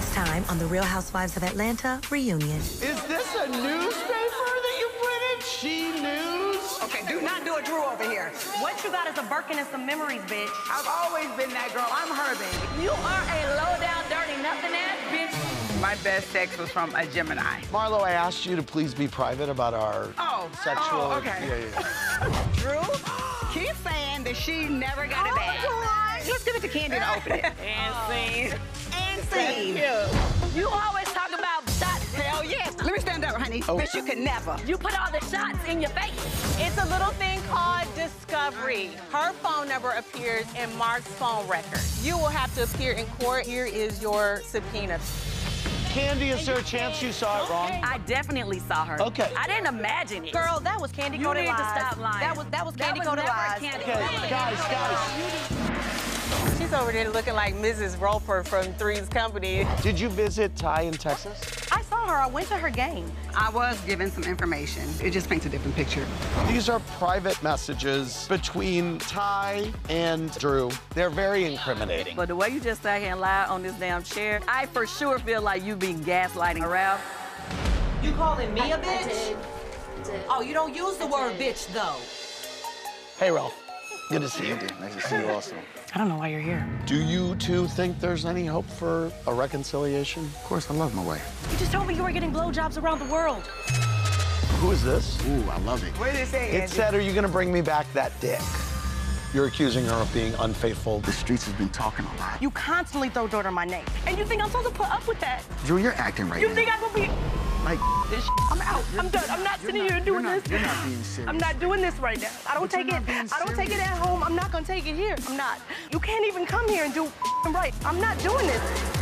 next time on the Real Housewives of Atlanta reunion. Is this a newspaper that you printed? She News? Okay, do not do a Drew over here. What you got is a Birkin and some memories, bitch. I've always been that girl. I'm her, baby. You are a low-down, dirty, nothing-ass bitch. My best sex was from a Gemini. Marlo, I asked you to please be private about our sexual... Oh, okay. Yeah. Drew, keep saying that she never got it back. Let's give it to Kandi to open it. And scene. You always talk about shots. Hell yes. Let me stand up, honey. Oh. Bitch, you can never. You put all the shots in your face. It's a little thing called discovery. Her phone number appears in Mark's phone record. You will have to appear in court. Here is your subpoena. Kandi, is there a chance you saw it wrong? I definitely saw her. Okay. I didn't imagine it. Girl, that was Kandi Cody lies. You need to stop lying. That was Kandi Cody lies. Okay, guys. She's over there looking like Mrs. Roper from Three's Company. Did you visit Ty in Texas? I saw her. I went to her game. I was given some information. It just paints a different picture. These are private messages between Ty and Drew. They're very incriminating. But the way you just sat here and lied on this damn chair, I for sure feel like you've been gaslighting Ralph. You calling me a bitch? I did. Oh, you don't use the word bitch, though. Hey, Ralph. Good to see you. Nice to see you also. I don't know why you're here. Do you two think there's any hope for a reconciliation? Of course, I love my wife. You just told me you were getting blowjobs around the world. Who is this? Ooh, I love it. What did it say, Andy? It said, are you gonna bring me back that dick? You're accusing her of being unfaithful. The streets have been talking a lot. You constantly throw dirt on my name. And you think I'm supposed to put up with that? Drew, you're acting right now. You think I'm gonna be... Like, this I'm out. I'm done. I'm not sitting here doing this. You're not being serious. I'm not doing this right now. I don't take it. I don't take it at home. I'm not going to take it here. I'm not. You can't even come here and do right. I'm not doing this.